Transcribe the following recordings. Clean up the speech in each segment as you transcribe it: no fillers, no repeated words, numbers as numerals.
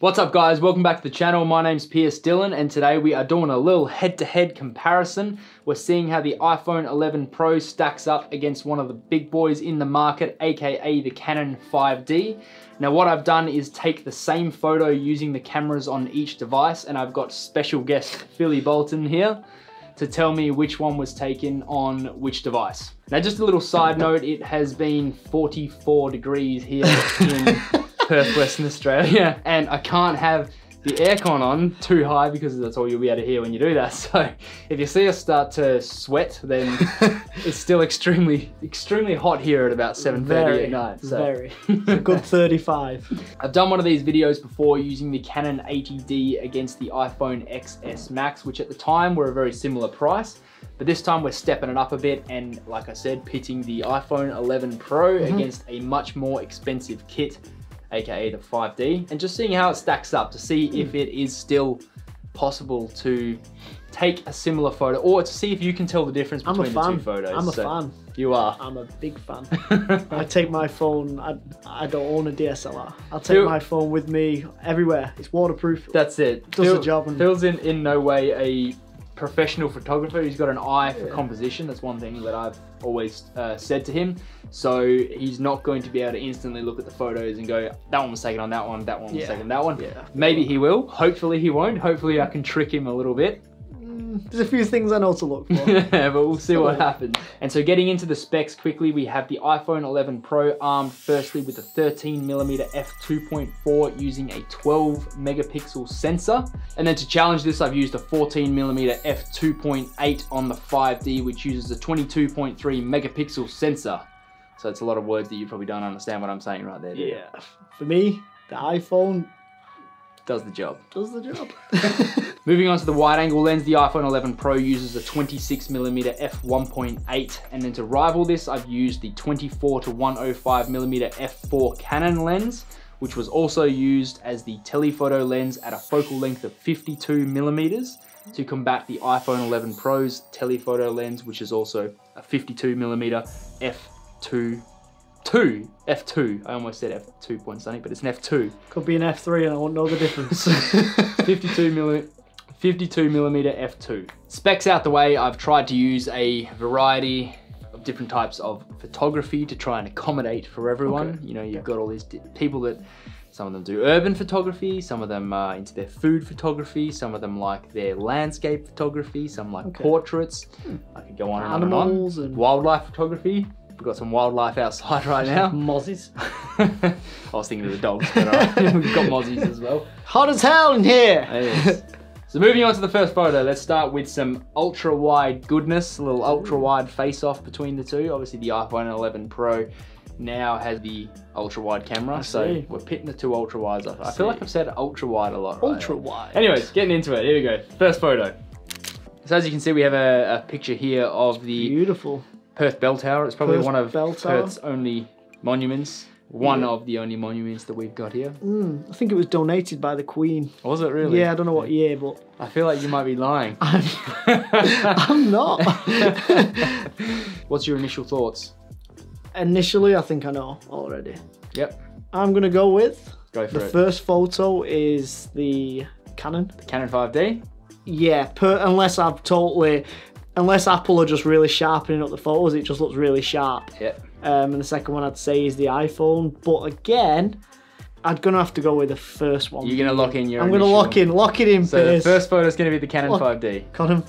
What's up guys, welcome back to the channel. My name's Pierce Dillon and today we are doing a little head-to-head comparison. We're seeing how the iPhone 11 Pro stacks up against one of the big boys in the market, aka the Canon 5D. Now what I've done is take the same photo using the cameras on each device, and I've got special guest Philly Bolton here to tell me which one was taken on which device. Now just a little side note, it has been 44 degrees here in Perth, Western Australia, and I can't have the aircon on too high because that's all you'll be able to hear when you do that. So if you see us start to sweat, then it's still extremely hot here at about 7:30 at night. So. Very, it's a good 35. I've done one of these videos before using the Canon 80D against the iPhone XS Max, which at the time were a very similar price. But this time we're stepping it up a bit and, like I said, pitting the iPhone 11 Pro against a much more expensive kit, aka the 5D, and just seeing how it stacks up to see if it is still possible to take a similar photo, or to see if you can tell the difference between the two photos. I'm a fan. You are. I'm a big fan. I take my phone, I don't own a DSLR. I'll take my phone with me everywhere. It's waterproof. That's it. Does the job. And Phil's in no way a professional photographer. He's got an eye for composition. That's one thing that I've always said to him. So he's not going to be able to instantly look at the photos and go, that one was taken on that one was taken on that one. Yeah. Maybe he will. Hopefully he won't. Hopefully I can trick him a little bit. There's a few things I know to look for. Yeah, but we'll see what happens. And so getting into the specs quickly, we have the iPhone 11 Pro armed firstly with a 13mm f2.4 using a 12 megapixel sensor. And then to challenge this, I've used a 14mm f2.8 on the 5D, which uses a 22.3 megapixel sensor. So it's a lot of words that you probably don't understand what I'm saying right there. Yeah. For me, the iPhone does the job. Does the job. Moving on to the wide angle lens, the iPhone 11 Pro uses a 26mm f1.8, and then to rival this, I've used the 24-105mm f4 Canon lens, which was also used as the telephoto lens at a focal length of 52mm to combat the iPhone 11 Pro's telephoto lens, which is also a 52mm f2. F2. I almost said f2.something, but it's an F2. Could be an F3 and I won't know the difference. 52mm F2. Specs out the way, I've tried to use a variety of different types of photography to try and accommodate for everyone. Okay. You know, you've got all these people that, some of them do urban photography, some of them are into their food photography, some of them like their landscape photography, some like portraits. I could go on and on and on. Animals and wildlife photography. We've got some wildlife outside right now. Mozzies. I was thinking of the dogs, but we've got mozzies as well. Hot as hell in here. Yes. So moving on to the first photo, let's start with some ultra wide goodness, a little ultra wide face off between the two. Obviously the iPhone 11 Pro now has the ultra wide camera. So we're pitting the two ultra wides off. I feel like I've said ultra wide a lot. Ultra wide. Anyways, getting into it, here we go. First photo. So as you can see, we have a picture here of the beautiful Perth Bell Tower. It's probably one of Perth's only monuments. One of the only monuments that we've got here. I think it was donated by the Queen. Was it really? Yeah, I don't know what year, but I feel like you might be lying. I'm not. What's your initial thoughts? Initially, I think I know already. Yep. I'm going to go with... Go for it. The first photo is the Canon. The Canon 5D? Yeah, unless I've totally... Unless Apple are just really sharpening up the photos, it just looks really sharp. Yep. And the second one I'd say is the iPhone. But again, I'm going to have to go with the first one. You're going to lock in your initial. I'm going to lock it in. So the first photo is going to be the Canon 5D. Canon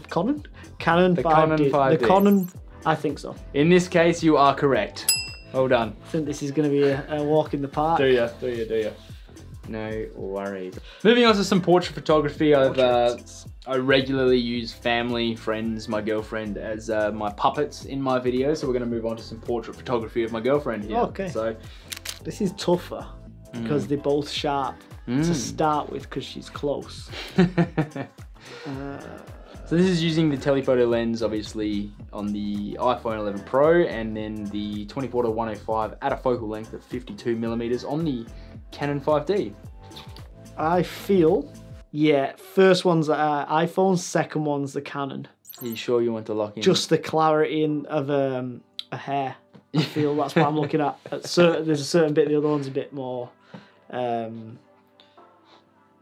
5D. The Canon 5D. The Canon, I think so. In this case, you are correct. Well done. I think this is going to be a walk in the park. Do ya. No worries. Moving on to some portrait photography. I regularly use family, friends, my girlfriend as my puppets in my videos. So we're going to move on to some portrait photography of my girlfriend here. Okay. So this is tougher because they're both sharp to start with because she's close. So this is using the telephoto lens, obviously, on the iPhone 11 Pro, and then the 24-105 at a focal length of 52mm on the Canon 5D. I feel, first one's iPhone, second one's the Canon. Are you sure you want to lock in? Just the clarity of a hair. I feel that's what I'm looking at. There's a certain bit, the other one's a bit more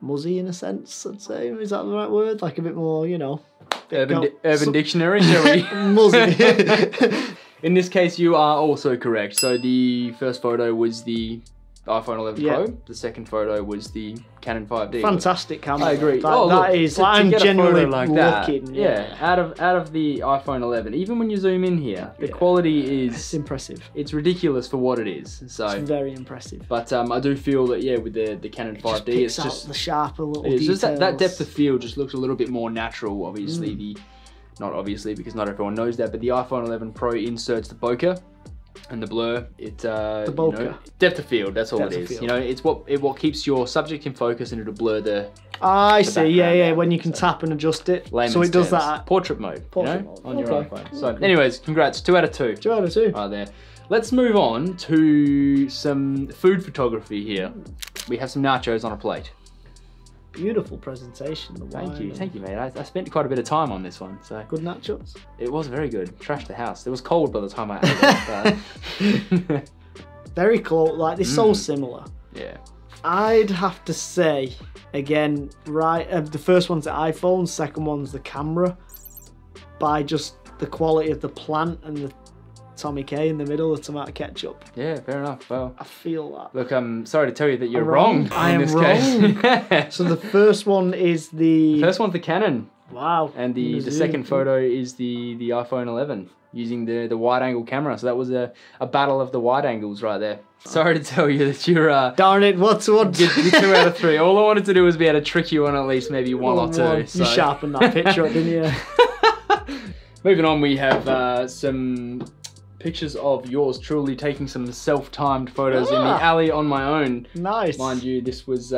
muzzy in a sense, I'd say. Is that the right word? Like a bit more, you know. Urban Dictionary, shall we? Muzzy. In this case, you are also correct. So the first photo was the iPhone 11 Pro. The second photo was the Canon 5D. Fantastic camera. I agree. That, oh, that look, is. I'm genuinely like looking. That, yeah. Out of the iPhone 11, even when you zoom in here, the quality is it's impressive. It's ridiculous for what it is. So it's very impressive. But I do feel that with the Canon 5D, it's just the sharper little details. Just that depth of field just looks a little bit more natural. Obviously, not obviously because not everyone knows that, but the iPhone 11 Pro inserts the bokeh and the blur. The bokeh. Depth of field, that's all it is. You know, it's what keeps your subject in focus, and it'll blur the I see, yeah, when you can tap and adjust it. So it does that. Portrait mode, on your iPhone. So anyways, congrats, 2 out of 2. 2 out of 2. Right there. Let's move on to some food photography here. We have some nachos on a plate. Beautiful presentation. Thank you, mate. I spent quite a bit of time on this one. So good nachos. It was very good. Trashed the house. It was cold by the time I ate it. But... very close. Like they're so similar. Yeah. I'd have to say again, right? The first one's the iPhone. Second one's the camera. By just the quality of the plant and the Tommy K in the middle, the tomato ketchup. Yeah, fair enough. Well, I feel that. Look, I'm sorry to tell you that you're wrong. I am wrong. So the first one is the... first one's the Canon. Wow. And the second photo is the iPhone 11 using the wide angle camera. So that was a battle of the wide angles right there. Sorry to tell you that you're... darn it, what? You're 2 out of 3. All I wanted to do was be able to trick you on at least maybe one or two. So. You sharpened that picture up, didn't you? Moving on, we have some... pictures of yours truly taking some self-timed photos in the alley on my own. Nice. Mind you, this was,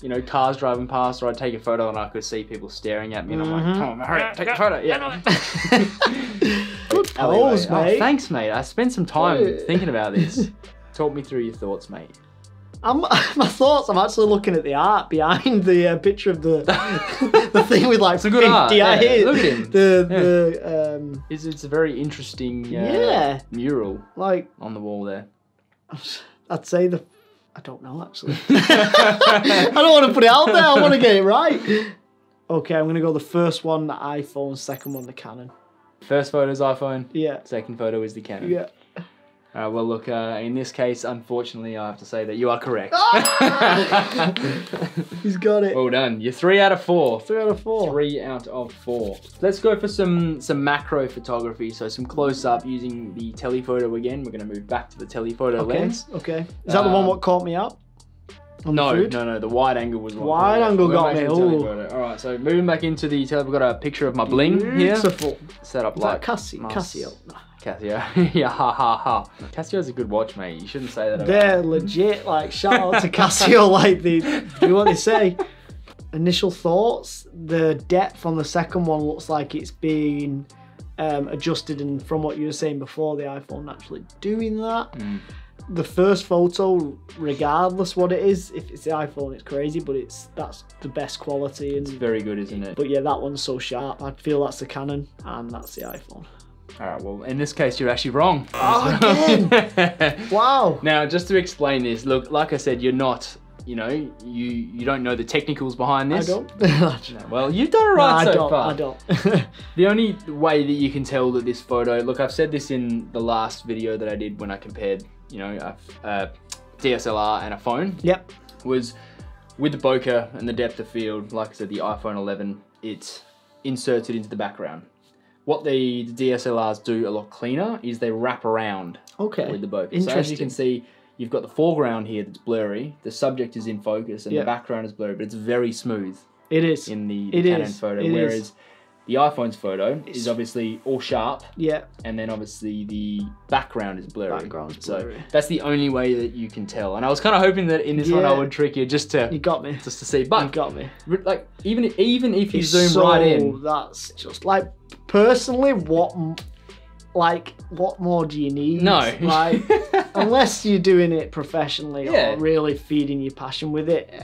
you know, cars driving past, or I'd take a photo and I could see people staring at me and I'm like, come on, hurry up, take a photo. Yeah. Good pose, mate. Oh, thanks, mate. I spent some time thinking about this. Talk me through your thoughts, mate. I'm actually looking at the art behind the picture of the the thing with like 50 eyes. Yeah, look at him. It's a very interesting mural like on the wall there. I'd say I don't know actually. I don't want to put it out there. I want to get it right. Okay, I'm gonna go the first one the iPhone, second one the Canon. First photo is iPhone. Yeah. Second photo is the Canon. Yeah. Well, look, in this case, unfortunately, I have to say that you are correct. Ah! He's got it. Well done. You're 3 out of 4. 3 out of 4. 3 out of 4. Let's go for some macro photography. So some close-up using the telephoto again. We're going to move back to the telephoto lens. Okay. Is that the one what caught me up? No, the wide angle was one. Wide angle got me. All right, so moving back into the tele, we've got a picture of my bling here. Beautiful. Set up like Casio. Casio. Yeah, ha ha ha. Casio's a good watch, mate. You shouldn't say that about They're legit, like, shout out to Casio, like, do what they say. Initial thoughts, the depth on the second one looks like it's been adjusted, and from what you were saying before, the iPhone actually doing that. The first photo, regardless what it is, if it's the iPhone, it's crazy, but that's the best quality. And it's very good, isn't it? But yeah, that one's so sharp. I feel that's the Canon, and that's the iPhone. All right, well, in this case, you're actually wrong. Oh, again? Wow. Now, just to explain this, look, like I said, you're not, you know, you don't know the technicals behind this. I don't. No, well, you've done it right so far. I don't. The only way that you can tell that this photo, look, I've said this in the last video that I did when I compared, you know, a DSLR and a phone. Yep. Was with the bokeh and the depth of field, like I said, the iPhone 11, it's inserted into the background. What the DSLRs do a lot cleaner is they wrap around with the bokeh. Interesting. So as you can see, you've got the foreground here that's blurry, the subject is in focus, and the background is blurry, but it's very smooth. It is. In the Canon photo, whereas the iPhone's photo is obviously all sharp. Yeah. And then obviously the background is blurry. So that's the only way that you can tell. And I was kind of hoping that in this one I would trick you You got me. Just to see. But you got me. Like, even if you zoom right in. That's just like, personally, what more do you need? No. Like, unless you're doing it professionally or really feeding your passion with it.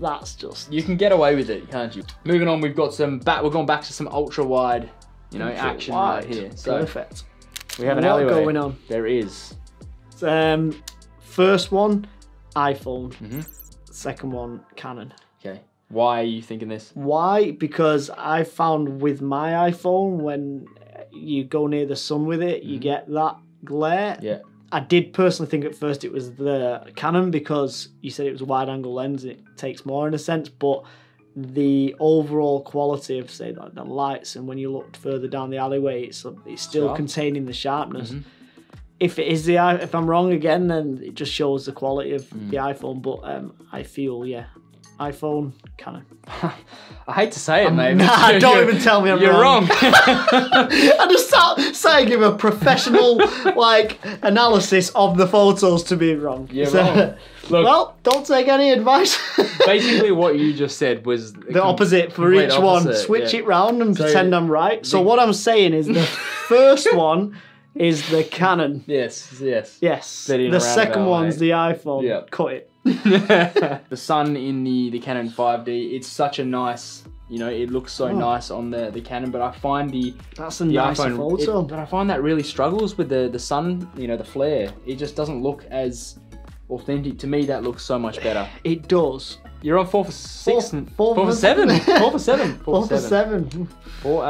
That's just... you can get away with it, can't you? Moving on, we've got some... we're going back to some ultra-wide, you know, action right here. So perfect. We have an alleyway. What's going on? There is. First one, iPhone. Second one, Canon. Okay. Why are you thinking this? Why? Because I found with my iPhone, when you go near the sun with it, you get that glare. Yeah. I did personally think at first it was the Canon because you said it was a wide-angle lens. It takes more in a sense, but the overall quality of, say, like the lights, and when you looked further down the alleyway, it's still containing the sharpness. If it is the, if I'm wrong again, then it just shows the quality of the iPhone. But I feel, yeah, iPhone, Canon. I hate to say it, mate. Nah, don't even tell me I'm wrong. You're wrong. I just started giving a professional like analysis of the photos to be wrong. You're wrong. Look, well, don't take any advice. Basically, what you just said was the opposite for each one. Switch it round and pretend I'm right. So what I'm saying is the first one is the Canon. Yes, yes. Yes. The second one's the iPhone. Yep. Cut it. The sun in the Canon 5D, it's such a nice, you know, it looks so nice on the Canon, but I find the iPhone photo. But I find that really struggles with the sun, you know, the flare. It just doesn't look as authentic. To me, that looks so much better. It does. You're on 4 for 7. 4 out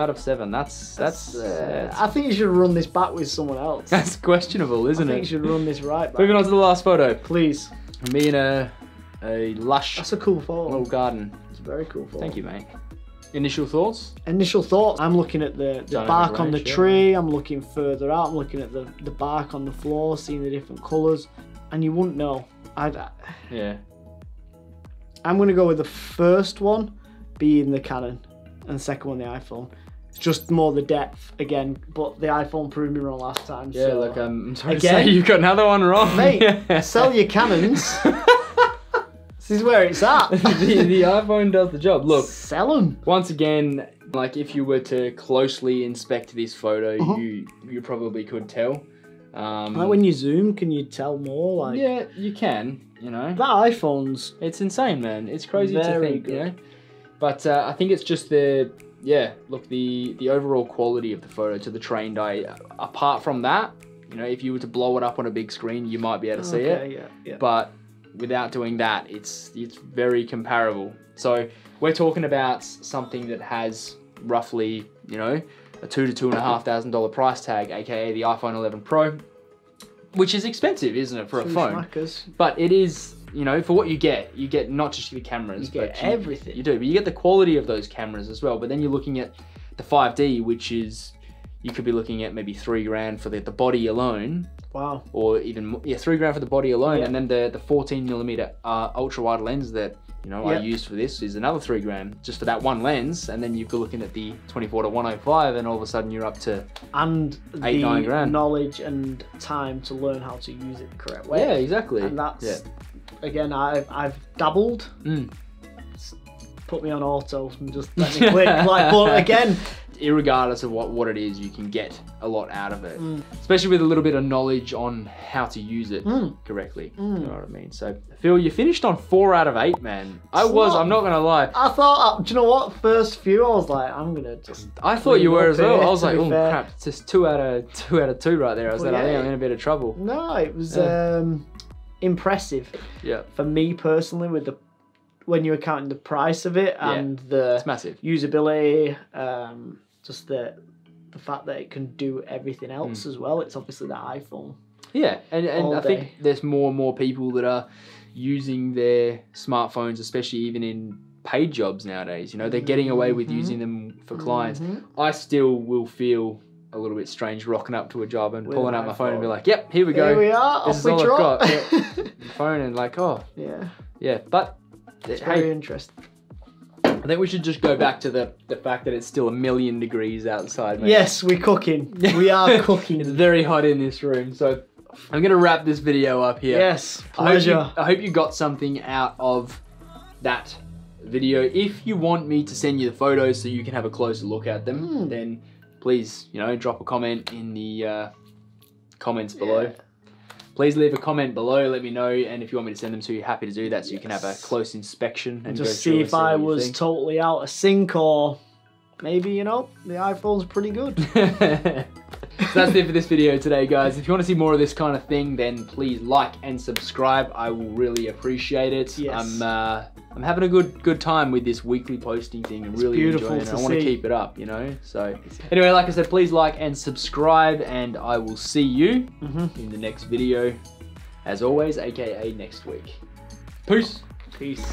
of 7. That's I think you should run this back with someone else. That's questionable, isn't it? I think you should run this right back. Moving on to the last photo. Please. Me in a lush. That's a cool photo. Little garden. It's a very cool photo. Thank you, mate. Initial thoughts? Initial thoughts. I'm looking at the bark on the tree. Yeah. I'm looking further out. I'm looking at the bark on the floor, seeing the different colours. And you wouldn't know. Yeah. I'm going to go with the first one being the Canon and the second one the iPhone. Just more the depth again, but the iPhone proved me wrong last time. Yeah, so look, I'm sorry to say you've got another one wrong. Mate, sell your Canons. This is where it's at. the iPhone does the job. Look, sell them. Once again, like if you were to closely inspect this photo, you probably could tell. Like when you zoom, can you tell more? Like, yeah, you can. You know, that iPhone's, it's insane, man. It's crazy to think, you know. But I think it's just the. Yeah, look, the overall quality of the photo to the trained eye, apart from that, you know, if you were to blow it up on a big screen, you might be able to see it. Yeah. But without doing that, it's very comparable. So we're talking about something that has roughly, you know, a $2,000 to $2,500 price tag, aka the iPhone 11 Pro, which is expensive, isn't it, for a phone? But it is. You know, for what you get not just the cameras, but everything. You do, but you get the quality of those cameras as well. But then you're looking at the 5D, which is, you could be looking at maybe $3,000 for the body alone. Wow. Or even, yeah, $3,000 for the body alone. Yeah. And then the 14mm ultra wide lens that, you know, I used for this is another $3,000 just for that one lens. And then you'd be looking at the 24-105mm and all of a sudden you're up to $8,000-9,000. Knowledge and time to learn how to use it the correct way. Yeah, exactly. And that's, again, I've dabbled. Put me on auto and just let me click. Like, but again, irregardless of what it is, you can get a lot out of it, especially with a little bit of knowledge on how to use it correctly. You know what I mean? So, Phil, you finished on 4 out of 8, man. I'm not gonna lie. I thought, do you know what? First few, I was like, I'm gonna just. I thought you were as well. I was like, oh crap, it's just 2 out of 2 right there. I was like, I think I'm in a bit of trouble. No, it was. Impressive, yeah. For me personally, with the when you're counting the price of it and the it's massive usability, just the fact that it can do everything else as well. It's obviously the iPhone. Yeah, and I think there's more and more people that are using their smartphones, especially even in paid jobs nowadays. You know, they're getting away with using them for clients. I still will feel a little bit strange rocking up to a job and pulling out my phone and be like, yep, here we go. Here we are. This is all I've got. Phone and like, oh. Yeah. Yeah, but it's very interesting. I think we should just go back to the fact that it's still 1,000,000 degrees outside. Mate. Yes, we're cooking. We are cooking. It's very hot in this room. So I'm going to wrap this video up here. Yes, pleasure. I hope you got something out of that video. If you want me to send you the photos so you can have a closer look at them, then please, you know, drop a comment in the comments below. Please leave a comment below, let me know, and if you want me to send them to you, happy to do that so you can have a close inspection. And just see if I was totally out of sync or maybe, you know, the iPhone's pretty good. So that's it for this video today, guys. If you want to see more of this kind of thing, then please like and subscribe. I will really appreciate it. Yes. I'm I'm having a good time with this weekly posting thing and really enjoying it. I want to keep it up, you know? So anyway, like I said, please like and subscribe, and I will see you in the next video, as always, aka next week. Peace. Peace.